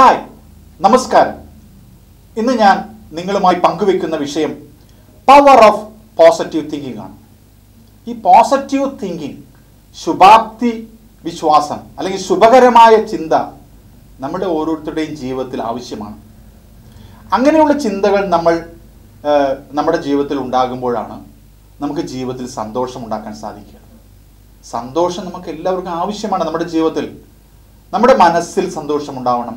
Hi, Namaskar. In the Nyan, Ningalumai Pankuvikuna Vishayam, power of positive thinking on. This positive thinking, Shubhakti Vishwasam, Alangi Shubhakaramaya Chinda, Namada Oru today in Jeevatil Avishiman. Anganula Chindagal Namal Namada Jeevatil Undagamborana, Namaka Jeevatil Sandoshamundakan Sadiki. Sandosham Namakilla Avishiman, Namada Jeevatil. നമ്മുടെ മനസ്സിൽ സന്തോഷം ഉണ്ടാവണം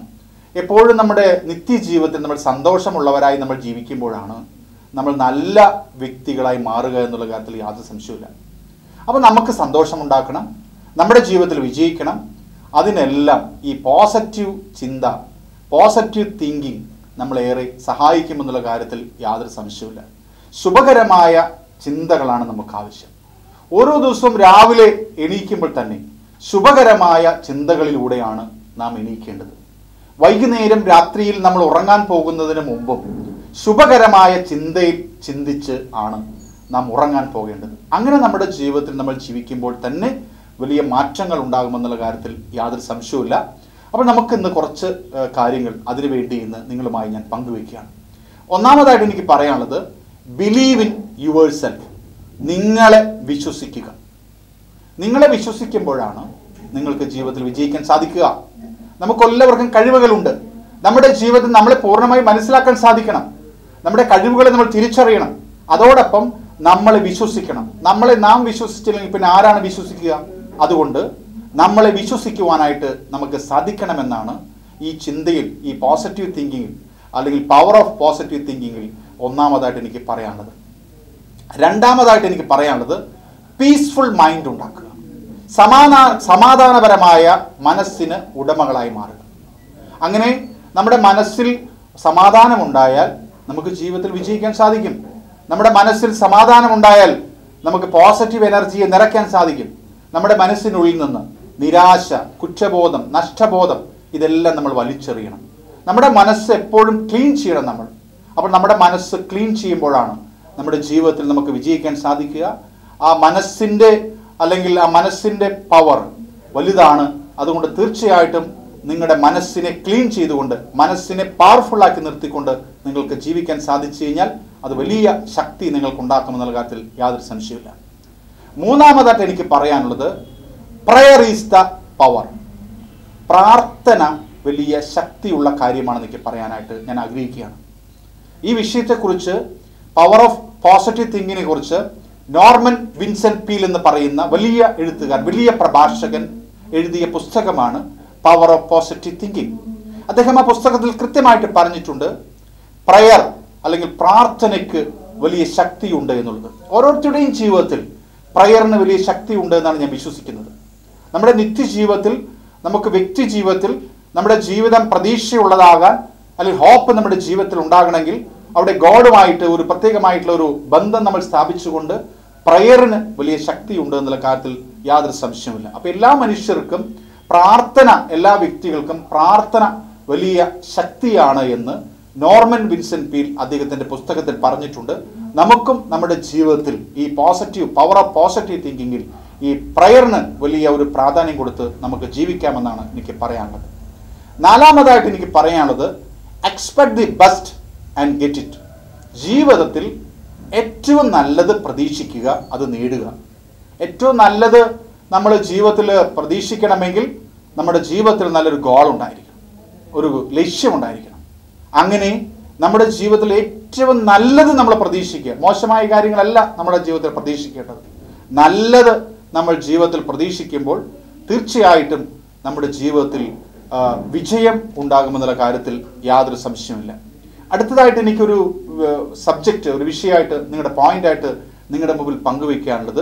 എപ്പോഴും നമ്മുടെ നിത്യജീവിതത്തിൽ നമ്മൾ സന്തോഷമുള്ളവരായി നമ്മൾ ജീവിക്കുമ്പോഴാണ് നമ്മൾ നല്ല വ്യക്തികളായി മാറുക എന്നുള്ള കാര്യത്തിൽ യാതൊരു സംശയവുമില്ല അപ്പോൾ നമുക്ക് സന്തോഷം ഉണ്ടാക്കണം നമ്മുടെ ജീവിതത്തിൽ വിജയിക്കണം അതിനെല്ലാം ഈ പോസിറ്റീവ് ചിന്ത പോസിറ്റീവ് തിങ്കിംഗ് നമ്മളെ ഏറെ സഹായിക്കും എന്നുള്ള കാര്യത്തിൽ യാതൊരു സംശയവുമില്ല ശുഭകരമായ ചിന്തകളാണ് നമുക്ക് ആവശ്യം ഓരോ ദിവസവും രാവിലെ എണീക്കുമ്പോൾ തന്നെ Shubhakaramaya Chindakaliludeyanu Nam Enikkendathu. Vaikunnam Ratriyil Nammal Urangan Pokunnathinu Mumpum Shubhakaramaya Chindayil Chindichu Aanu Nam Urangan Pokendathu. Angane Nammude Jeevithathil Nammal Jeevikkumbol Thanne Veliya Maaറ്റങ്ങൾ Undakum ennulla കാര്യത്തിൽ യാതൊരു സംശയവുമില്ല. അപ്പോൾ നമുക്ക് ഇന്ന് കുറച്ച് കാര്യങ്ങൾ അതിനു വേണ്ടി ഇന്ന് നിങ്ങളുമായി ഞാൻ പങ്കുവെക്കുകയാണ്. ഒന്നാമതായിട്ട് എനിക്ക് പറയാനുള്ളത് Believe in yourself. നിങ്ങളെ വിശ്വസിക്കുക. നിങ്ങളെ വിശ്വസിക്കുമ്പോഴാണ് നിങ്ങൾക്ക് ജീവിതത്തിൽ വിജയിക്കാൻ സാധിക്കുക. നമുക്കെല്ലാവർക്കും കഴിവുകളുണ്ട്. നമ്മുടെ ജീവിതത്തിൽ നമ്മളെ പൂർണ്ണമായി മനസ്സിലാക്കാൻ സാധിക്കണം. നമ്മുടെ കഴിവുകളെ നമ്മൾ തിരിച്ചറിയണം. അതോടൊപ്പം നമ്മളെ വിശ്വസിക്കണം. നമ്മളെ നാം വിശ്വസിച്ചില്ലെങ്കിൽ പിന്നെ ആരാണ് വിശ്വസിക്കുക? അതുകൊണ്ട് നമ്മളെ വിശ്വസിക്കുവാനായിട്ട് നമുക്ക് സാധിക്കണമെന്നാണ് ഈ ചിന്തയിൽ ഈ പോസിറ്റീവ് തിങ്കിംഗിൽ അല്ലെങ്കിൽ പവർ ഓഫ് പോസിറ്റീവ് തിങ്കിംഗിൽ ഒന്നാമതായിട്ട് എനിക്ക് പറയാനുള്ളത്. രണ്ടാമതായിട്ട് എനിക്ക് പറയാനുള്ളത് Peaceful mind ഉണ്ടാക്കുക സമാധാനപരമായ മനസ്സിന് ഉടമകളായി മാറുക അങ്ങനെ നമ്മുടെ മനസ്സിൽ സമാധാനം ഉണ്ടായാൽ നമുക്ക് ജീവിതത്തിൽ വിജയിക്കാൻ സാധിക്കും നമ്മുടെ മനസ്സിൽ സമാധാനം ഉണ്ടായാൽ നമുക്ക് പോസിറ്റീവ് എനർജിയെ നിറയ്ക്കാൻ സാധിക്കും നമ്മുടെ മനസ്സിനുള്ളിൽ നിന്ന് നിരാശ കുറ്റബോധം നഷ്ടബോധം ഇതെല്ലാം നമ്മൾ വലിച്ചെറിയണം നമ്മുടെ മനസ്സ് എപ്പോഴും ക്ലീൻ ചെയ്യണം നമ്മൾ അപ്പോൾ നമ്മുടെ മനസ്സ് ക്ലീൻ ചെയ്യുമ്പോഴാണ് നമ്മുടെ ജീവിതത്തിൽ നമുക്ക് വിജയിക്കാൻ സാധിക്കുക ആ മനസ്സിന്റെ പവർ വലുതാണ് അതുകൊണ്ട് തീർച്ചയായിട്ടും നിങ്ങളുടെ മനസ്സിനെ ക്ലീൻ ചെയ്തുകൊണ്ട് മനസ്സിനെ പവർഫുൾ ആക്കി നിർത്തിക്കൊണ്ട് നിങ്ങൾക്ക് ജീവിക്കാൻ സാധിച്ചു കഴിഞ്ഞാൽ അത് വലിയ ശക്തി നിങ്ങൾക്ക് ഉണ്ടാക്കുമെന്നുള്ള കാര്യത്തിൽ യാതൊരു സംശയമില്ല മൂന്നാമതായിട്ട് എനിക്ക് പറയാനുള്ളത് പ്രയർ ഈസ് ദ പവർ പ്രാർത്ഥന വലിയ ശക്തിയുള്ള കാര്യമാണെന്ന് എനിക്ക് പറയാനായിട്ട് ഞാൻ ആഗ്രഹിക്കുകയാണ് ഈ വിഷയത്തെക്കുറിച്ച് പവർ ഓഫ് പോസിറ്റീവ് തിങ്കിങ്ങിനെ കുറിച്ച് Norman Vincent Peale എന്ന് പറയുന്ന വലിയ എഴുത്തുകാരൻ വലിയ പ്രഭാഷകൻ എഴുതിയ പുസ്തകമാണ് പവർ ഓഫ് പോസിറ്റീവ് തിങ്കിംഗ് അദ്ദേഹം ആ പുസ്തകത്തിൽ കൃത്യമായിട്ട് പറഞ്ഞിട്ടുണ്ട് പ്രയർ അല്ലെങ്കിൽ പ്രാർത്ഥനയ്ക്ക് വലിയ ശക്തിയുണ്ട് എന്നുള്ളത് ഓരോരുത്തരുടെയും ജീവിതത്തിൽ പ്രയറിന് വലിയ ശക്തിയുണ്ട് എന്നാണ് ഞാൻ വിശ്വസിക്കുന്നത് നമ്മുടെ നിത്യജീവിതത്തിൽ നമുക്ക് വ്യക്തി ജീവിതത്തിൽ നമ്മുടെ ജീവിതം പ്രതീക്ഷയുള്ളതാകാൻ അല്ലെങ്കിൽ ഹോപ്പ് നമ്മുടെ ജീവിതത്തിൽ ഉണ്ടാകണമെങ്കിൽ അവിടെ ഗോഡുമായിട്ട് ഒരു പ്രത്യേകമായിട്ടുള്ള ഒരു ബന്ധം നമ്മൾ സ്ഥാപിച്ചുകൊണ്ട് പ്രയറിന് വലിയ ശക്തിയുണ്ട് എന്നുള്ള കാര്യത്തിൽ യാതൊരു സംശയവുമില്ല അപ്പോൾ എല്ലാ മനുഷ്യർക്കും പ്രാർത്ഥന എല്ലാ വ്യക്തികൾക്കും പ്രാർത്ഥന വലിയ ശക്തിയാണ് എന്ന് നോർമൻ വിൻസെന്റ് പീൽ അദ്ദേഹത്തിന്റെ പുസ്തകത്തിൽ പറഞ്ഞിട്ടുണ്ട് നമുക്കും നമ്മുടെ ജീവിതത്തിൽ ഈ പോസിറ്റീവ് പവർ ഓഫ് പോസിറ്റീവ് തിങ്കിങ്ങിൽ ഈ പ്രയറിന് വലിയ ഒരു പ്രാധാന്യം കൊടുത്ത് നമുക്ക് ജീവിക്കാമെന്നാണ് എനിക്ക് പറയാനുള്ളത് നാലാമതായിട്ട് എനിക്ക് പറയാനുള്ളത് expect the best And get it. ജീവിതത്തിൽ ഏറ്റവും നല്ലത് പ്രതീക്ഷിക്കുക അത് നേടുക ഏറ്റവും നല്ലത് നമ്മൾ ജീവിതത്തിൽ പ്രതീക്ഷിക്കണമെങ്കിൽ നമ്മുടെ ജീവിതത്തിൽ നല്ലൊരു ഗോൾ ഉണ്ടായിരിക്കണം ഒരു ലക്ഷ്യം ഉണ്ടായിരിക്കണം അങ്ങനെ നമ്മുടെ ജീവിതത്തിൽ ഏറ്റവും നല്ലത് നമ്മൾ പ്രതീക്ഷിക്കുക മോശമായ കാര്യങ്ങളല്ല നമ്മുടെ ജീവിതത്തിൽ പ്രതീക്ഷിക്കേണ്ടത് നല്ലത് നമ്മൾ ജീവിതത്തിൽ പ്രതീക്ഷിക്കുമ്പോൾ തീർച്ചയായിട്ടും നമ്മുടെ ജീവിതത്തിൽ വിജയം ഉണ്ടാകുമെന്നുള്ള കാര്യത്തിൽ യാതൊരു സംശയവുമില്ല അടുത്തതായിട്ട് എനിക്കൊരു സബ്ജക്റ്റ് ഒരു വിഷയമായിട്ട് നിങ്ങളുടെ പോയിന്റായിട്ട് നിങ്ങളുടെ മുമ്പിൽ പങ്കുവെക്കാനുള്ളത്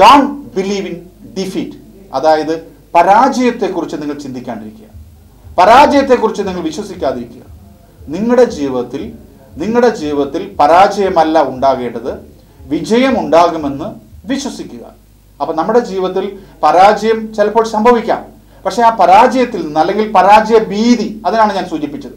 ഡോണ്ട് ബിലീവ് ഇൻ ഡിഫീറ്റ് അതായത് പരാജയത്തെക്കുറിച്ച് നിങ്ങൾ ചിന്തിക്കാണ്ടിരിക്കുക പരാജയത്തെക്കുറിച്ച് നിങ്ങൾ വിശ്വസിക്കാതിരിക്കുക നിങ്ങളുടെ ജീവിതത്തിൽ പരാജയമല്ല ഉണ്ടാകേണ്ടത് വിജയം ഉണ്ടാകുമെന്ന് വിശ്വസിക്കുക അപ്പോൾ നമ്മുടെ ജീവിതത്തിൽ പരാജയം ചിലപ്പോൾ സംഭവിക്കാം പക്ഷേ ആ പരാജയത്തിൽ നിന്ന് അല്ലെങ്കിൽ പരാജയ ഭീതി അതിനാണ് ഞാൻ സൂചിപ്പിച്ചത്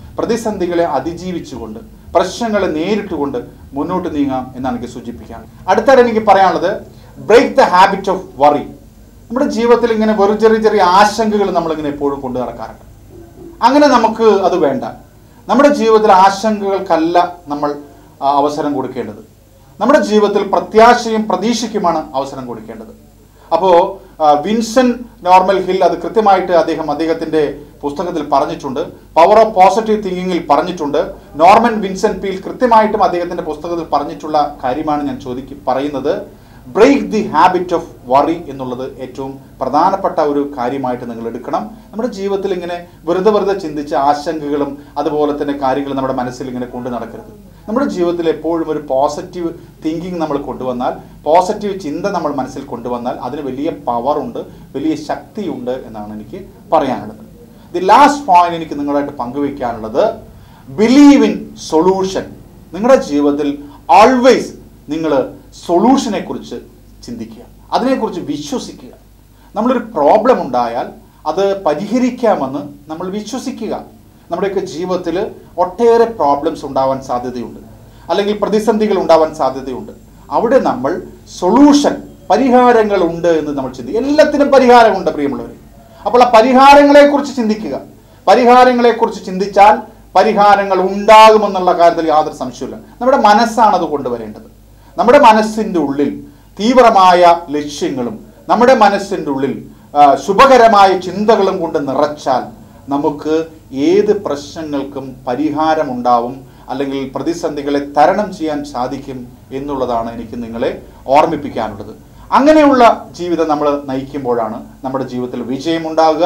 പ്രതിസന്ധികളെ അതിജീവിച്ചുകൊണ്ട്, പ്രശ്നങ്ങളെ നേരിട്ടുകൊണ്ട് മുന്നോട്ട് നീങ്ങാം എന്നാണ് എനിക്ക് സൂചിപ്പിക്കാൻ. അടുത്തായിട്ട് എനിക്ക് പറയാനുള്ളത്, break the habit of worry. നമ്മുടെ ജീവിതത്തിൽ ഇങ്ങനെ വെറു ചെറിയ ചെറിയ ആശങ്കകൾ നമ്മളിങ്ങനെ എപ്പോഴും കൊണ്ടു നടക്കാറുണ്ട്. അങ്ങനെ നമുക്ക് അത് വേണ്ട. നമ്മുടെ ജീവിതത്തിൽ ആശങ്കകൾക്കല്ല നമ്മൾ അവസരം കൊടുക്കേണ്ടത്. നമ്മുടെ ജീവിതത്തിൽ പ്രത്യാശയും പ്രതീക്ഷയ്ക്കുമാണ് അവസരം കൊടുക്കേണ്ടത്. അപ്പോൾ വിൻസെൻ്റ് നോർമൽ ഹിൽ അത് കൃത്യമായിട്ട് അദ്ദേഹത്തിൻ്റെ പുസ്തകത്തിൽ പറഞ്ഞിട്ടുണ്ട്. പവർ ഓഫ് പോസിറ്റീവ് തിങ്കിങ്ങിൽ പറഞ്ഞിട്ടുണ്ട്. നോർമൻ വിൻസെൻ്റ് പീൽ കൃത്യമായിട്ടും അദ്ദേഹത്തിൻ്റെ പുസ്തകത്തിൽ പറഞ്ഞിട്ടുള്ള കാര്യമാണ് ഞാൻ പറയുന്നത്. Break the habit of worry എന്നുള്ളത് ഏറ്റവും പ്രധാനപ്പെട്ട ഒരു കാര്യമായിട്ട് നിങ്ങൾ എടുക്കണം. നമ്മുടെ ജീവിതത്തിൽ ഇങ്ങനെ വെറുതെ ചിന്തിച്ച ആശങ്കകളും അതുപോലെ തന്നെ കാര്യങ്ങളും നമ്മുടെ മനസ്സിൽ ഇങ്ങനെ കൊണ്ടു നടക്കരുത്. നമ്മുടെ ജീവിതത്തിൽ എപ്പോഴും ഒരു പോസിറ്റീവ് തിങ്കിങ് നമ്മൾ കൊണ്ടുവന്നാൽ, പോസിറ്റീവ് ചിന്ത നമ്മൾ മനസ്സിൽ കൊണ്ടുവന്നാൽ അതിന് വലിയ പവറുണ്ട്, വലിയ ശക്തിയുണ്ട് എന്നാണ് എനിക്ക് പറയാനുള്ളത്. ദി ലാസ്റ്റ് പോയിന്റ് എനിക്ക് നിങ്ങളായിട്ട് പങ്കുവയ്ക്കാനുള്ളത്, ബിലീവ് ഇൻ സൊല്യൂഷൻ. നിങ്ങളുടെ ജീവിതത്തിൽ ഓൾവേസ് നിങ്ങൾ സൊല്യൂഷനെക്കുറിച്ച് ചിന്തിക്കുക, അതിനെക്കുറിച്ച് വിശ്വസിക്കുക. നമ്മളൊരു പ്രോബ്ലം ഉണ്ടായാൽ അത് പരിഹരിക്കാമെന്ന് നമ്മൾ വിശ്വസിക്കുക. നമ്മുടെയൊക്കെ ജീവിതത്തിൽ ഒട്ടേറെ പ്രോബ്ലംസ് ഉണ്ടാവാൻ സാധ്യതയുണ്ട്, അല്ലെങ്കിൽ പ്രതിസന്ധികൾ ഉണ്ടാവാൻ സാധ്യതയുണ്ട്. അവിടെ നമ്മൾ സൊല്യൂഷൻ, പരിഹാരങ്ങളുണ്ട് എന്ന് നമ്മൾ ചിന്തിക്കുക. എല്ലാത്തിനും പരിഹാരമുണ്ട് പ്രിയമുള്ളവർ. അപ്പോൾ ആ പരിഹാരങ്ങളെക്കുറിച്ച് ചിന്തിക്കുക. പരിഹാരങ്ങളെക്കുറിച്ച് ചിന്തിച്ചാൽ പരിഹാരങ്ങൾ ഉണ്ടാകുമെന്നുള്ള കാര്യത്തിൽ യാതൊരു സംശയമില്ല. നമ്മുടെ മനസ്സാണ് അത് കൊണ്ടുവരേണ്ടത്. നമ്മുടെ മനസ്സിൻ്റെ ഉള്ളിൽ തീവ്രമായ ലക്ഷ്യങ്ങളും നമ്മുടെ മനസ്സിൻ്റെ ഉള്ളിൽ ശുഭകരമായ ചിന്തകളും കൊണ്ട് നിറച്ചാൽ നമുക്ക് ഏത് പ്രശ്നങ്ങൾക്കും പരിഹാരമുണ്ടാവും, അല്ലെങ്കിൽ പ്രതിസന്ധികളെ തരണം ചെയ്യാൻ സാധിക്കും എന്നുള്ളതാണ് എനിക്ക് നിങ്ങളെ ഓർമ്മിപ്പിക്കാനുള്ളത്. അങ്ങനെയുള്ള ജീവിതം നമ്മൾ നയിക്കുമ്പോഴാണ് നമ്മുടെ ജീവിതത്തിൽ വിജയമുണ്ടാകുക.